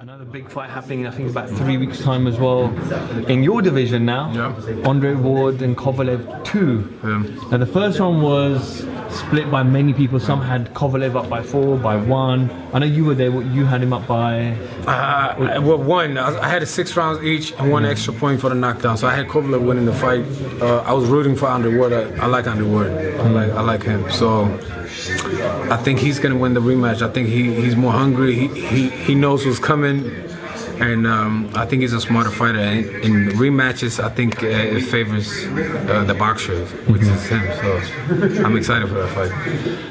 Another big fight happening in, I think, about 3 weeks' time as well. In your division now, yeah. Andre Ward and Kovalev 2. Yeah. Now the first one was split by many people. Some had Kovalev up by 4, by 1. I know you were there. What you had him up by? Well, 1. I had 6 rounds each and 1 extra point for the knockdown. So I had Kovalev winning the fight. I was rooting for Andre Ward. I like Andre Ward. I like him. So I think he's gonna win the rematch. I think he's more hungry. He knows who's coming, and I think he's a smarter fighter. And in rematches, I think it favors the boxer, which is him. So I'm excited for that fight.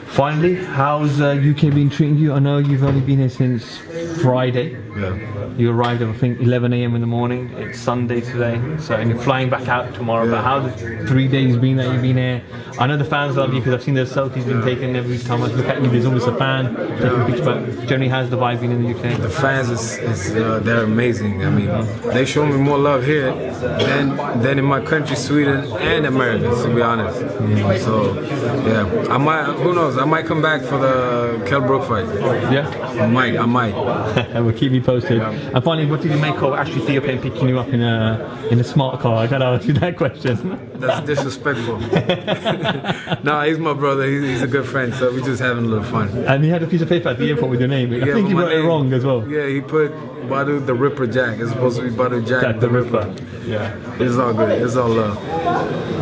Finally, how's UK been treating you? I know you've only been here since Friday. Yeah. You arrived at, I think, 11 a.m. in the morning. It's Sunday today, so and you're flying back out tomorrow. Yeah. But how the 3 days been that you've been here? I know the fans love you because I've seen those selfies being taken every time I look at you. There's always a fan taking a picture. But generally, how's the vibe been in the UK? The fans is they're amazing. I mean, they show me more love here than in my country, Sweden and America. To be honest, so yeah, I might. Who knows? I might come back for the Kell Brook fight. Yeah, I might. We'll keep you posted. Yeah. And finally, what did you make of Ashley Theophin picking you up in a smart car? I gotta ask you that question. That's disrespectful. No, he's my brother. He's a good friend, so we're just having a little fun. And he had a piece of paper at the airport with your name. I think he wrote it wrong as well. Yeah, he put Badou the Ripper Jack. It's supposed to be Badou Jack the Ripper. Yeah, it's all good. It's all love.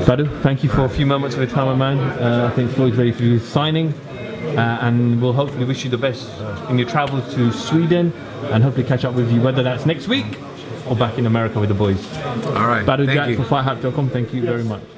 Badou, thank you for a few moments of your time, my man. I think Floyd's ready for you signing. And we'll hopefully wish you the best in your travels to Sweden and hopefully catch up with you, whether that's next week or back in America with the boys. All right. Badou Jack for FightHype.com. Thank you very much.